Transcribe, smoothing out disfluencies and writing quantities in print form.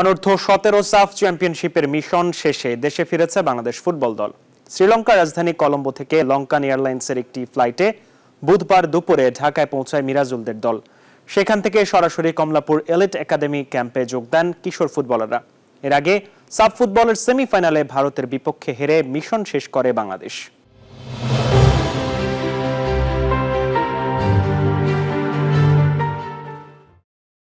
অনূর্ধ্ব-17 সাফ চ্যাম্পিয়নশিপের মিশন শেষে দেশে ফিরেছে বাংলাদেশ ফুটবল দল। শ্রীলঙ্কার রাজধানী কলম্বো থেকে লঙ্কান এয়ারলাইন্সের একটি ফ্লাইটে বুধবার দুপুরে ঢাকায় পৌঁছায় মিরাজুলদের দল। সেখান থেকে সরাসরি কমলাপুর এলিট একাডেমি ক্যাম্পে যোগ দেন কিশোর ফুটবলাররা। এর আগে সাফ ফুটবলের সেমিফাইনালে ভারতের বিপক্ষে হেরে মিশন শেষ করে বাংলাদেশ।